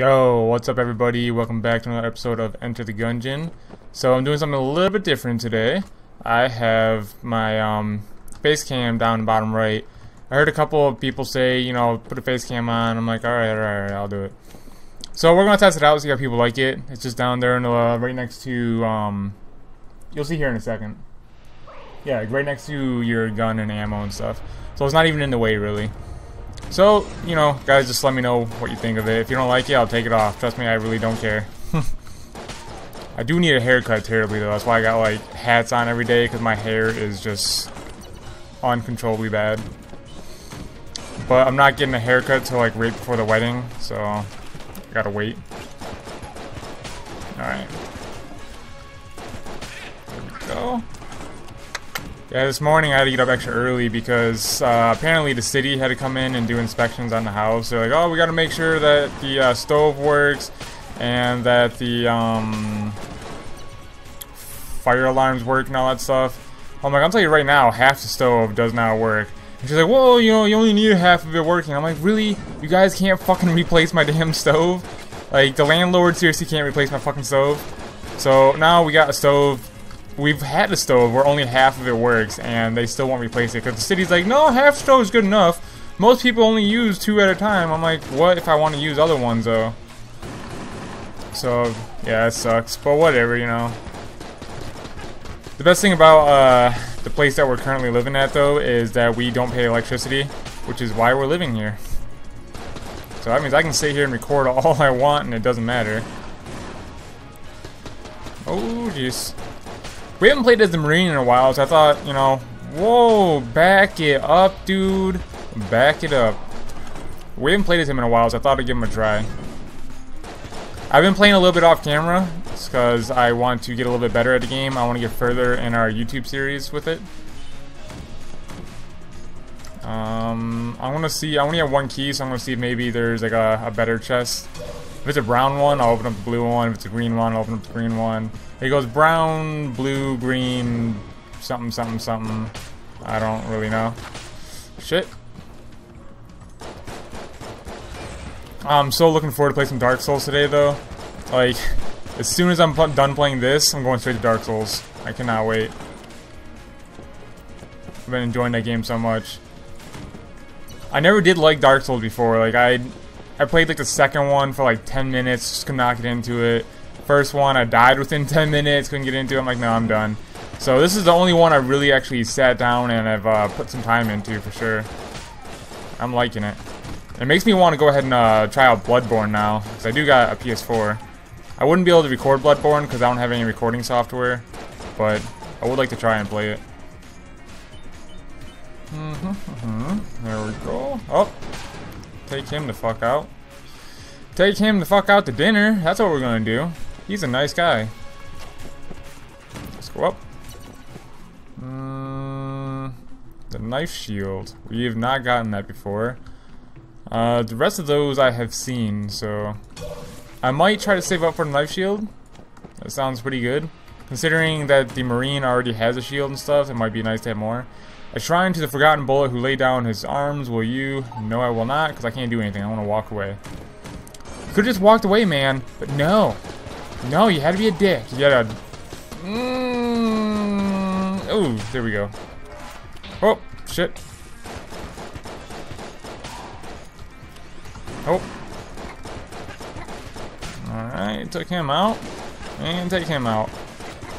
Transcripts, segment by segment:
Yo, what's up everybody? Welcome back to another episode of Enter the Gungeon. So I'm doing something a little bit different today. I have my face cam down in the bottom right. I heard a couple of people say, you know, put a face cam on. I'm like, alright, I'll do it. So we're going to test it out, see how people like it. It's just down there in the, right next to, you'll see here in a second. Yeah, right next to your gun and ammo and stuff. So it's not even in the way really. So, you know, guys, just let me know what you think of it. If you don't like it, I'll take it off. Trust me, I really don't care. I do need a haircut terribly, though. That's why I got, like, hats on every day, because my hair is just uncontrollably bad. But I'm not getting a haircut till, like, right before the wedding, so I gotta wait. Alright. There we go. Yeah, this morning I had to get up extra early because apparently the city had to come in and do inspections on the house. They're like, oh, we got to make sure that the stove works and that the fire alarms work and all that stuff. I'm like, I'll tell you right now, half the stove does not work. And she's like, well, you know, you only need half of it working. I'm like, really? You guys can't fucking replace my damn stove? Like, the landlord seriously can't replace my fucking stove. So now we got a stove. We've had a stove where only half of it works, and they still won't replace it because the city's like, no, half stove is good enough. Most people only use two at a time. I'm like, what if I want to use other ones though? So yeah, it sucks, but whatever, you know. The best thing about the place that we're currently living at though is that we don't pay electricity, which is why we're living here. So that means I can sit here and record all I want, and it doesn't matter. Oh, jeez. We haven't played as the Marine in a while, so I thought, you know, whoa, back it up, dude. Back it up. We haven't played as him in a while, so I thought I'd give him a try. I've been playing a little bit off camera. It's because I want to get a little bit better at the game. I want to get further in our YouTube series with it. I want to see, I only have one key, so I'm going to see if maybe there's like a better chest. If it's a brown one, I'll open up the blue one. If it's a green one, I'll open up the green one. It goes brown, blue, green, something, something, something. I don't really know. Shit. I'm so looking forward to play some Dark Souls today, though. Like, as soon as I'm done playing this, I'm going straight to Dark Souls. I cannot wait. I've been enjoying that game so much. I never did like Dark Souls before. Like, I played, like, the second one for, like, 10 minutes. Just could not get into it. First one, I died within 10 minutes, couldn't get into it. I'm like, no, I'm done. So this is the only one I really actually sat down and I've put some time into, for sure. I'm liking it. It makes me want to go ahead and try out Bloodborne now, because I do got a PS4. I wouldn't be able to record Bloodborne because I don't have any recording software, but I would like to try and play it. There we go. Oh, take him the fuck out. Take him the fuck out to dinner. That's what we're gonna do. He's a nice guy. Let's go up. The knife shield. We have not gotten that before. The rest of those I have seen, so I might try to save up for the knife shield. That sounds pretty good. Considering that the Marine already has a shield and stuff, it might be nice to have more. A shrine to the forgotten bullet who laid down his arms. Will you? No, I will not, because I can't do anything. I want to walk away. Could have just walked away, man, but no. No, you had to be a dick. You gotta... Oh, there we go. Oh, shit. Oh. Alright, took him out. And take him out.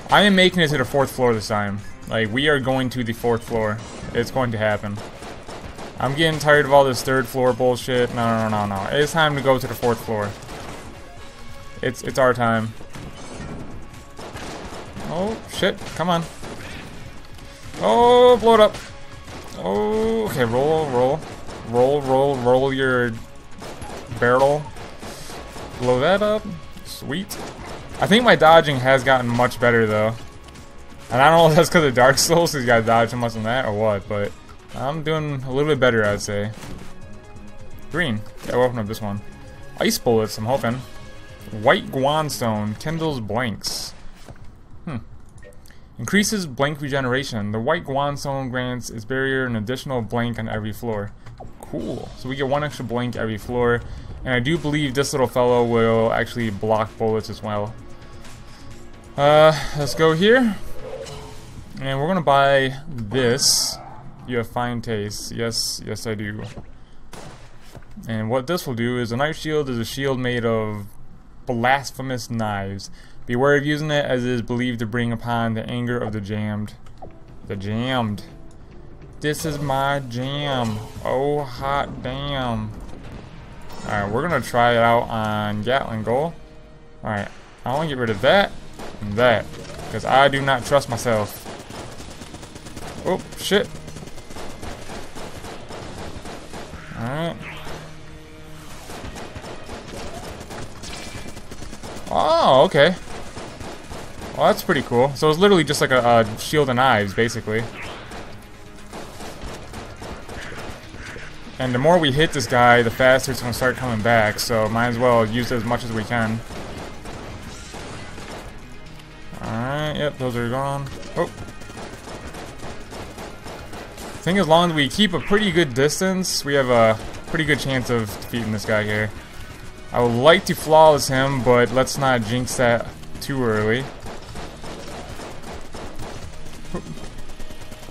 I am making it to the 4th floor this time. Like, we are going to the 4th floor. It's going to happen. I'm getting tired of all this 3rd floor bullshit. No, no, no, no. It's time to go to the 4th floor. It's our time. Oh, shit. Come on. Oh, blow it up. Oh, okay. Roll, roll. Roll, roll, roll your barrel. Blow that up. Sweet. I think my dodging has gotten much better, though. And I don't know if that's because of Dark Souls, because you gotta dodge so much on that or what, but... I'm doing a little bit better, I'd say. Green. Yeah, we'll open up this one. Ice bullets, I'm hoping. White guanstone. Kindles blanks. Increases blank regeneration. The white guanstone grants its barrier an additional blank on every floor. Cool. So we get one extra blank every floor. And I do believe this little fellow will actually block bullets as well. Let's go here. And we're gonna buy this. You have fine taste. Yes, yes I do. And what this will do is a knife shield is a shield made of blasphemous knives. Beware of using it, as it is believed to bring upon the anger of the damned. The damned. This is my jam. Oh, hot damn. Alright, we're gonna try it out on Gatling Gull. Alright, I wanna get rid of that and that, because I do not trust myself. Oh, shit. Alright. Oh, okay. Well, that's pretty cool. So it's literally just like a shield of knives, basically. And the more we hit this guy, the faster it's going to start coming back, so might as well use it as much as we can. Alright, yep, those are gone. Oh. I think as long as we keep a pretty good distance, we have a pretty good chance of defeating this guy here. I would like to flawless him, but let's not jinx that too early. Oh.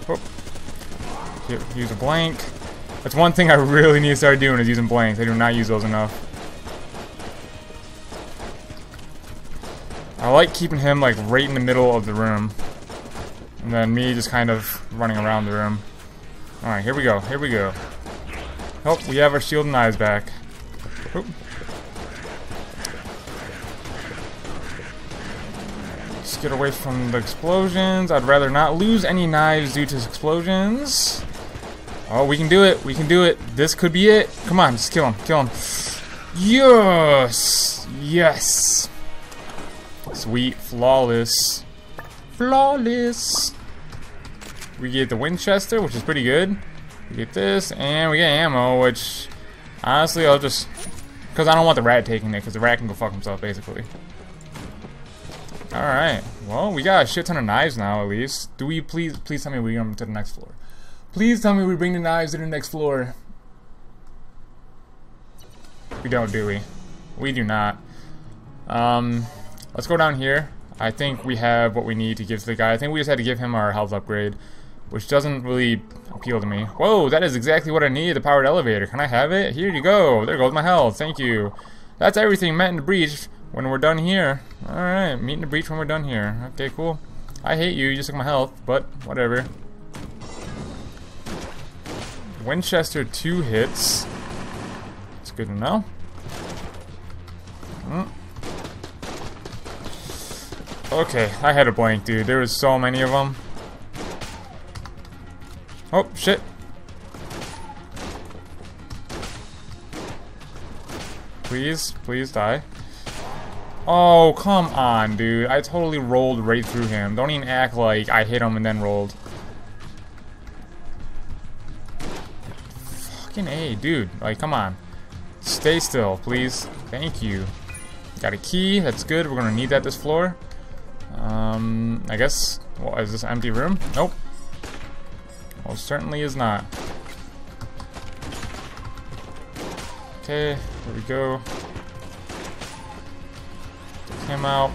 Oh. Use a blank. That's one thing I really need to start doing, is using blanks. I do not use those enough. I like keeping him like right in the middle of the room. And then me just kind of running around the room. Alright, here we go, here we go. Oh, we have our shield and knives back. Oop. Let's get away from the explosions. I'd rather not lose any knives due to explosions. Oh, we can do it. We can do it. This could be it. Come on, just kill him. Kill him. Yes. Yes. Sweet. Flawless. Flawless. We get the Winchester, which is pretty good. We get this, and we get ammo, which... honestly, I'll just... because I don't want the rat taking it, because the rat can go fuck himself, basically. Alright. Well, we got a shit ton of knives now, at least. Do we please tell me we get them to the next floor. Please tell me we bring the knives to the next floor. We don't, do we? We do not. Let's go down here. I think we have what we need to give to the guy. I think we just had to give him our health upgrade, which doesn't really appeal to me. Whoa, that is exactly what I need, the powered elevator. Can I have it? Here you go. There goes my health. Thank you. That's everything met in the breach when we're done here. Alright, meet in the breach when we're done here. Okay, cool. I hate you. You just took my health, but whatever. Winchester 2 hits. It's good to know. Okay, I had a blank, dude. There was so many of them. Oh, shit. Please, please die. Oh, come on, dude. I totally rolled right through him. Don't even act like I hit him and then rolled. Hey, dude, like, come on. Stay still, please. Thank you. Got a key, that's good. We're gonna need that this floor. I guess, well, is this an empty room? Nope. Well, certainly is not. Okay, here we go. Take him out.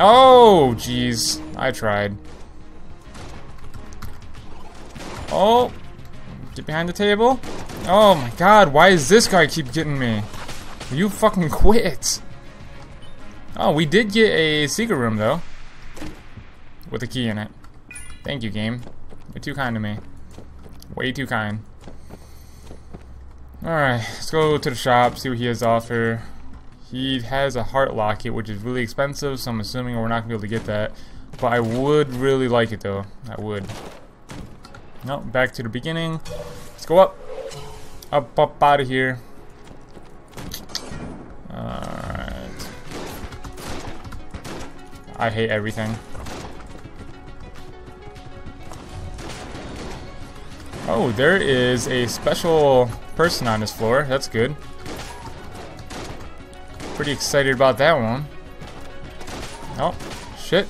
Oh, jeez. I tried. Oh, get behind the table. Oh my god, why does this guy keep getting me? You fucking quit. Oh, we did get a secret room though. With a key in it. Thank you, game. You're too kind to me. Way too kind. Alright, let's go to the shop, see what he has to offer. He has a heart locket, which is really expensive, so I'm assuming we're not gonna be able to get that. But I would really like it though. I would. Nope, back to the beginning. Let's go up. Up out of here. Alright. I hate everything. Oh, there is a special person on this floor. That's good. Pretty excited about that one. Oh, shit.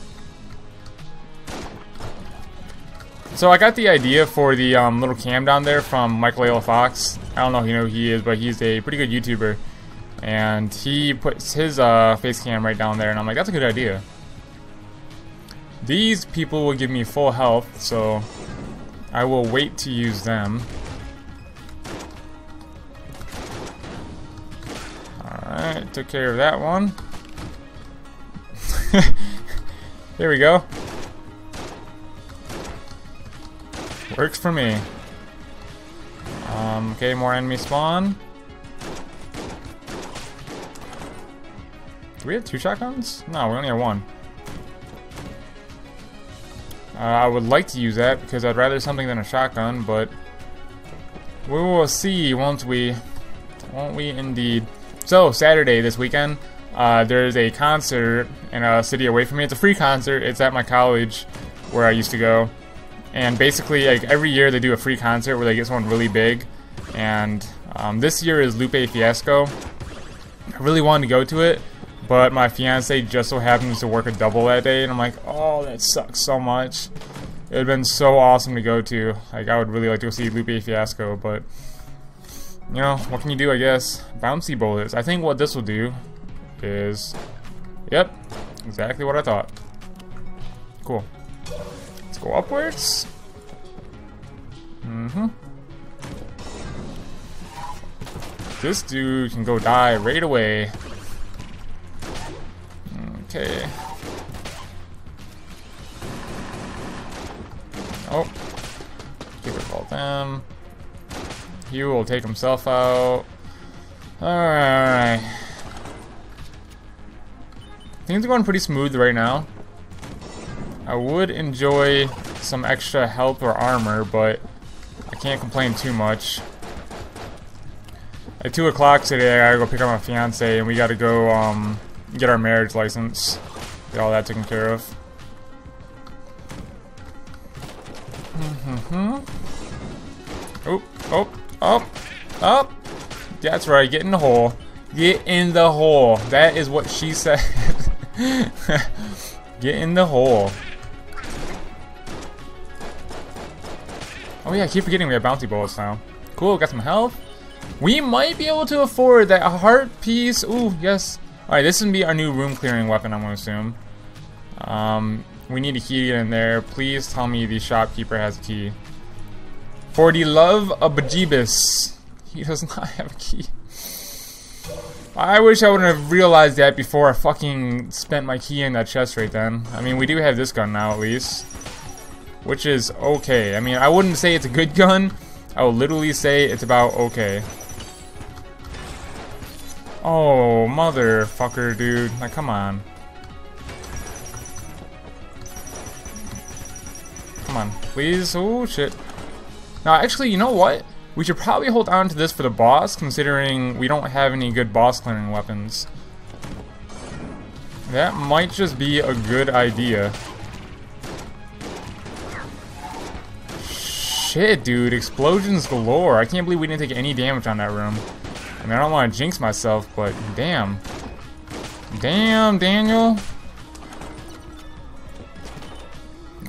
So I got the idea for the little cam down there from MichaelAloFox. I don't know if you know who he is, but he's a pretty good YouTuber. And he puts his face cam right down there, and I'm like, that's a good idea. These people will give me full health, so I will wait to use them. Alright, took care of that one. Here we go. Works for me. Okay, more enemy spawn. Do we have two shotguns? No, we only have one. I would like to use that because I'd rather something than a shotgun, but we will see, won't we? Won't we indeed? So, Saturday this weekend, there's a concert in a city away from me. It's a free concert. It's at my college where I used to go. And basically, like, every year they do a free concert where they get someone really big. And this year is Lupe Fiasco. I really wanted to go to it, but my fiance just so happens to work a double that day, and I'm like, oh, that sucks so much. It would have been so awesome to go to. Like, I would really like to go see Lupe Fiasco, but, you know, what can you do, I guess? Bouncy bullets. I think what this will do is, yep, exactly what I thought. Cool. Let's go upwards. Mm-hmm. This dude can go die right away. Okay. Oh. Give it all them. He will take himself out. Alright. Things are going pretty smooth right now. I would enjoy some extra health or armor, but I can't complain too much. At 2 o'clock today, I gotta go pick up my fiance, and we gotta go, get our marriage license. Get all that taken care of. Oh, oh, oh, oh. That's right, get in the hole. Get in the hole. That is what she said. Get in the hole. Oh yeah, I keep forgetting we have bouncy bullets now. Cool, got some health. We might be able to afford that heart piece. Ooh, yes. Alright, this is going to be our new room clearing weapon, I'm going to assume. We need a key in there. Please tell me the shopkeeper has a key. For the love of bejeebus. He does not have a key. I wish I wouldn't have realized that before I fucking spent my key in that chest right then. I mean, we do have this gun now, at least. Which is okay. I mean, I wouldn't say it's a good gun. I will literally say it's about okay. Oh, motherfucker, dude. Now, come on. Come on, please. Oh, shit. Now, actually, you know what? We should probably hold on to this for the boss, considering we don't have any good boss clearing weapons. That might just be a good idea. Shit, dude. Explosions galore. I can't believe we didn't take any damage on that room. I mean, I don't want to jinx myself, but damn. Damn, Daniel.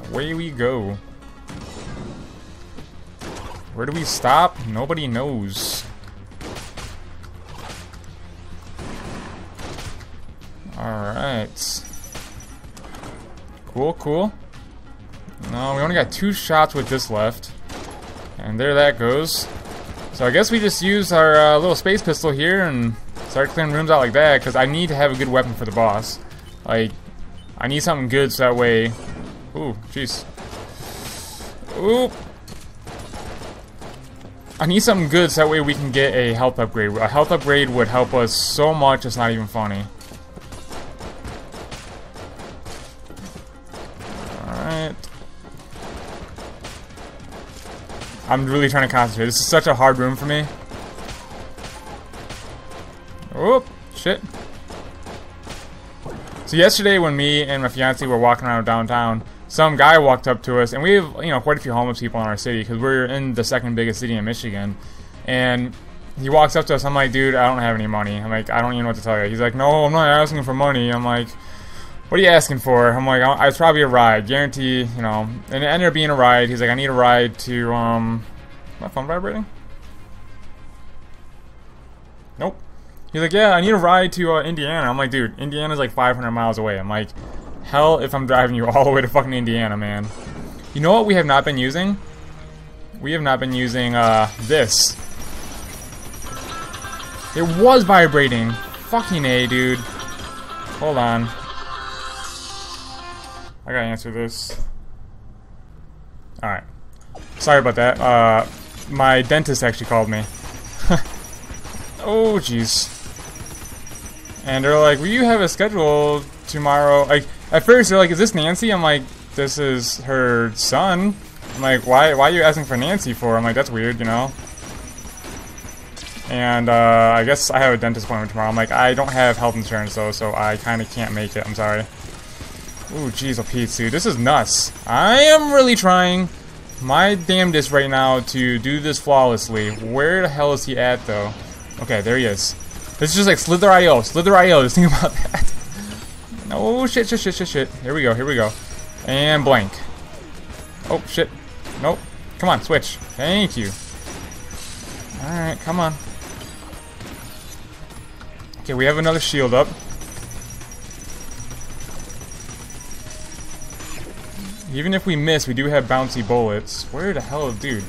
Away we go. Where do we stop? Nobody knows. Alright. Cool, cool. No, we only got 2 shots with this left. And there that goes. So I guess we just use our little space pistol here and start clearing rooms out like that, because I need to have a good weapon for the boss. Like, I need something good so that way... Ooh, jeez. Ooh! I need something good so that way we can get a health upgrade. A health upgrade would help us so much it's not even funny. Alright. I'm really trying to concentrate. This is such a hard room for me. Oh, shit. So yesterday when me and my fiancé were walking around downtown, some guy walked up to us, and we have, you know, quite a few homeless people in our city because we're in the 2nd biggest city in Michigan. And he walks up to us. I'm like, dude, I don't have any money. I'm like, I don't even know what to tell you. He's like, no, I'm not asking for money. I'm like, what are you asking for? I'm like, it's probably a ride, guarantee, you know. And it ended up being a ride. He's like, I need a ride to, my phone vibrating? Nope. He's like, yeah, I need a ride to Indiana. I'm like, dude, Indiana's like 500 miles away. I'm like, hell if I'm driving you all the way to fucking Indiana, man. You know what we have not been using? We have not been using, this. It was vibrating. Fucking A, dude. Hold on. I gotta answer this. Alright. Sorry about that. My dentist actually called me. Oh, jeez. And they're like, will you have a schedule tomorrow? Like, at first they're like, is this Nancy? I'm like, this is her son. I'm like, why are you asking for Nancy for? I'm like, that's weird, you know? And, I guess I have a dentist appointment tomorrow. I'm like, I don't have health insurance, though, so I kind of can't make it. I'm sorry. Ooh, jeez, oh, Pete, dude. This is nuts. I am really trying my damnedest right now to do this flawlessly. Where the hell is he at, though? Okay, there he is. This is just like Slither.io. Slither.io, just think about that. Oh, shit, shit, shit, shit, shit. Here we go, here we go. And blank. Oh, shit. Nope. Come on, switch. Thank you. Alright, come on. Okay, we have another shield up. Even if we miss, we do have bouncy bullets. Where the hell, dude?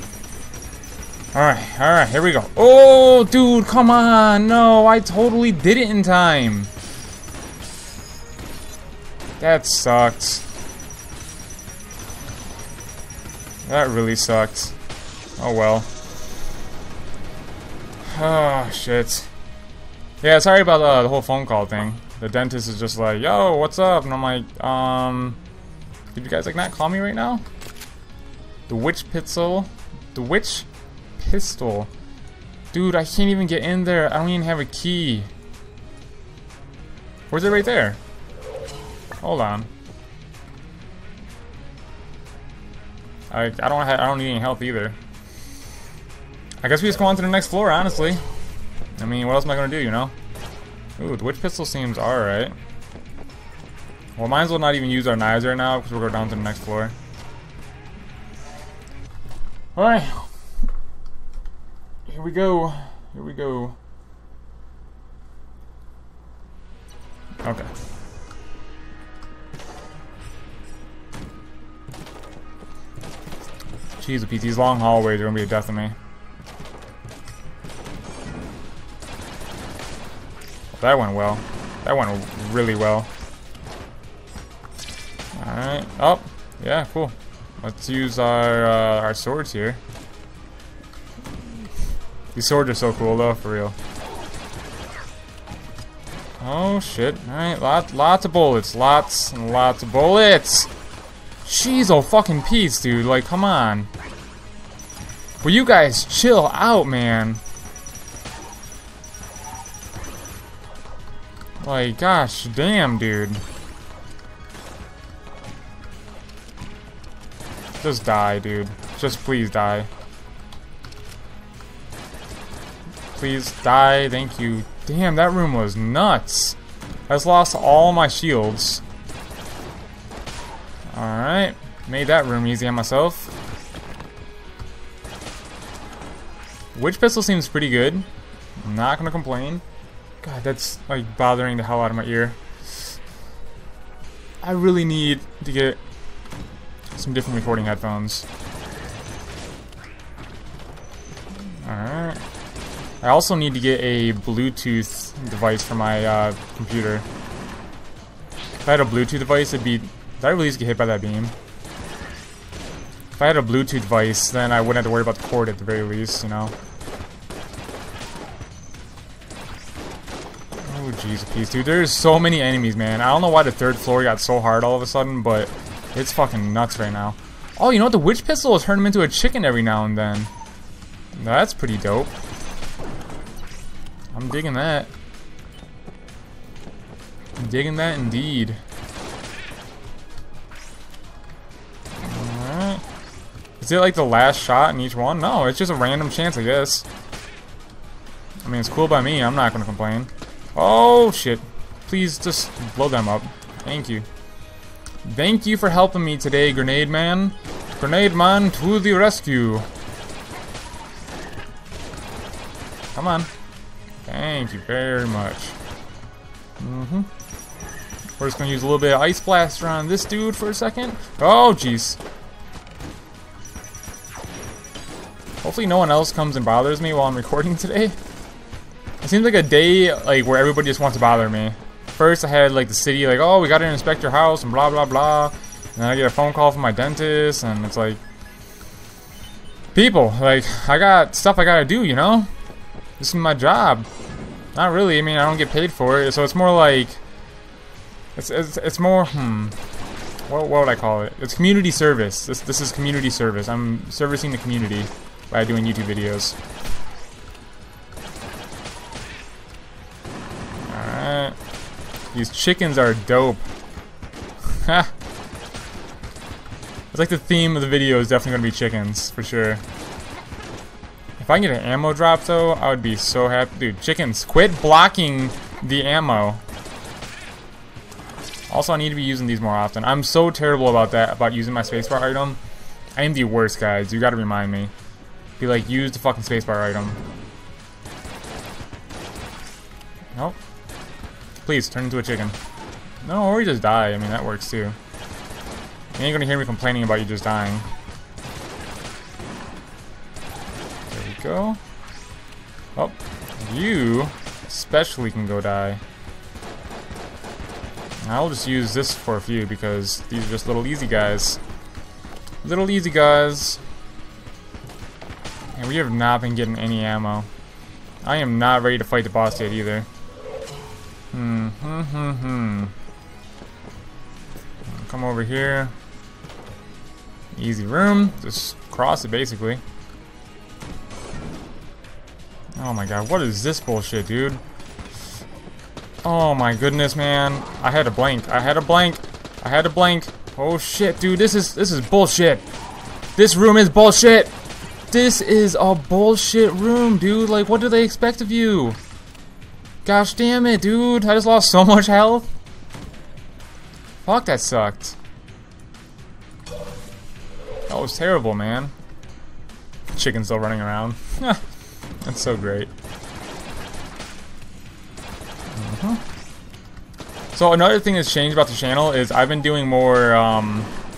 Alright, here we go. Oh, dude, come on. No, I totally did it in time. That sucked. That really sucked. Oh, well. Oh, shit. Yeah, sorry about the whole phone call thing. The dentist is just like, yo, what's up? And I'm like, did you guys, like, not call me right now? The Witch Pistol. The Witch Pistol. Dude, I can't even get in there. I don't even have a key. Where's it right there? Hold on. I don't need any help either. I guess we just go on to the next floor, honestly. I mean, what else am I gonna do, you know? Ooh, the Witch Pistol seems alright. Well, might as well not even use our knives right now, because we'll go down to the next floor. Alright. Here we go. Here we go. Okay. Jeez, Pete, these long hallways are gonna be a death to me. That went well. That went really well. Alright. Oh, yeah, cool. Let's use our swords here. These swords are so cool, though, for real. Oh, shit. Alright, lots of bullets. Lots and lots of bullets. Jeez, oh, fucking peace, dude. Like, come on. Will you guys chill out, man? Like, gosh, damn, dude. Just die, dude. Just please die. Please die, thank you. Damn, that room was nuts. I just lost all my shields. Alright. Made that room easy on myself. Witch Pistol seems pretty good. I'm not gonna complain. God, that's like bothering the hell out of my ear. I really need to get some different recording headphones. Alright. I also need to get a Bluetooth device for my computer. If I had a Bluetooth device, it'd be... Did I really just get hit by that beam? If I had a Bluetooth device, then I wouldn't have to worry about the cord at the very least, you know? Oh, jeez, peace, dude. There's so many enemies, man. I don't know why the third floor got so hard all of a sudden, but it's fucking nuts right now. Oh, you know what? The Witch Pistol will turn him into a chicken every now and then. That's pretty dope. I'm digging that. I'm digging that indeed. Alright. Is it like the last shot in each one? No, it's just a random chance, I guess. I mean, it's cool by me. I'm not gonna complain. Oh, shit. Please just blow them up. Thank you. Thank you for helping me today, Grenade Man. Grenade Man to the rescue. Come on. Thank you very much. Mm-hmm. We're just gonna use a little bit of Ice Blaster on this dude for a second. Oh, jeez. Hopefully no one else comes and bothers me while I'm recording today. It seems like a day like where everybody just wants to bother me. First I had like the city like, oh, we gotta inspect your house and blah blah blah. And then I get a phone call from my dentist and it's like, people, like, I got stuff I gotta do, you know? This is my job. Not really, I mean, I don't get paid for it, so it's more like... It's more, what would I call it? It's community service. This is community service. I'm servicing the community by doing YouTube videos. Alright. These chickens are dope. Ha! It's like the theme of the video is definitely gonna be chickens, for sure. If I can get an ammo drop though, I would be so happy. Dude, chickens, quit blocking the ammo. Also, I need to be using these more often. I'm so terrible about that, about using my spacebar item. I am the worst, guys. You gotta remind me. Be like, use the fucking spacebar item. Nope. Please, turn into a chicken. No, or you just die. I mean, that works too. You ain't gonna hear me complaining about you just dying. There we go. Oh, you especially can go die. I'll just use this for a few because these are just little easy guys. Little easy guys. And we have not been getting any ammo. I am not ready to fight the boss yet either. Come over here. Easy room, just cross it basically. Oh my god, what is this bullshit, dude? Oh my goodness, man. I had a blank, I had a blank, I had a blank. Oh shit, dude, this is bullshit. This room is bullshit. This is a bullshit room, dude. Like, what do they expect of you? Gosh damn it, dude. I just lost so much health. Fuck, that sucked. That was terrible, man. Chicken's still running around. That's so great. So another thing that's changed about the channel is I've been doing more,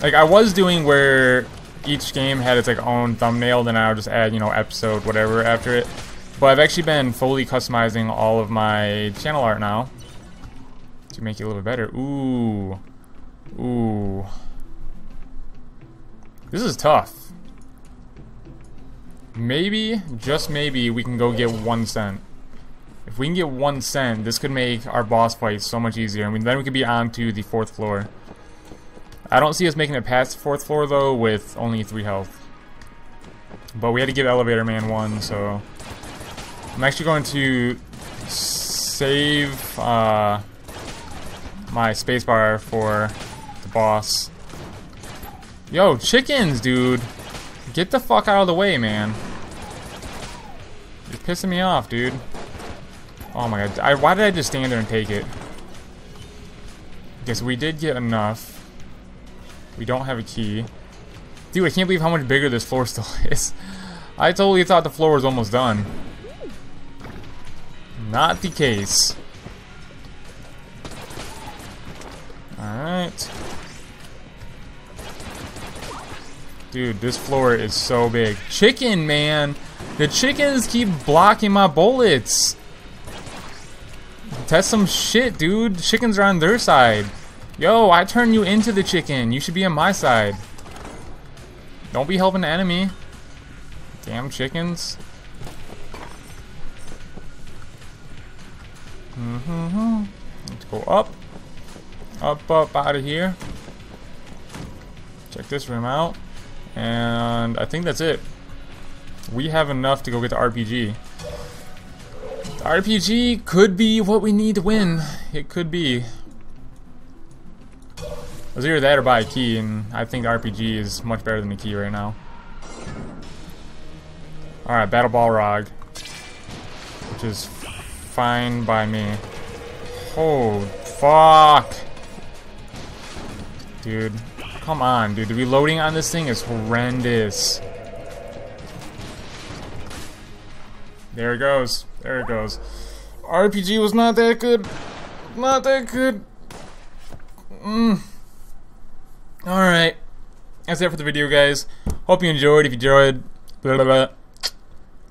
like I was doing where each game had its like own thumbnail, then I would just add, you know, episode, whatever after it. But I've actually been fully customizing all of my channel art now to make it a little bit better. Ooh. Ooh. This is tough. Maybe, just maybe, we can go get 1 cent. If we can get 1 cent, this could make our boss fight so much easier. I mean, then we could be on to the 4th floor. I don't see us making it past the 4th floor, though, with only 3 health. But we had to give Elevator Man 1, so... I'm actually going to save my spacebar for the boss. Yo, chickens, dude! Get the fuck out of the way, man. You're pissing me off, dude. Oh my god, why did I just stand there and take it? Okay, so we did get enough. We don't have a key. Dude, I can't believe how much bigger this floor still is. I totally thought the floor was almost done. Not the case. Alright. Dude, this floor is so big. Chicken, man! The chickens keep blocking my bullets! Test some shit, dude. Chickens are on their side. Yo, I turned you into the chicken. You should be on my side. Don't be helping the enemy. Damn chickens. Let's go up. Up, out of here. Check this room out. And I think that's it. We have enough to go get the RPG. The RPG could be what we need to win. It could be. It was either that or buy a key, and I think the RPG is much better than the key right now. Alright, Battle Balrog. Which is fine by me. Oh, fuck! Dude. Come on, dude. The reloading on this thing is horrendous. There it goes. There it goes. RPG was not that good. Not that good. Alright. That's it for the video, guys. Hope you enjoyed. If you enjoyed, blah, blah, blah.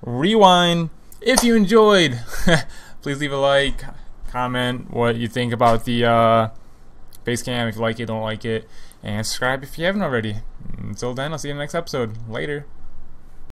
Rewind. If you enjoyed, please leave a like, comment what you think about the base cam, if you like it, don't like it, and subscribe if you haven't already. Until then, I'll see you in the next episode. Later.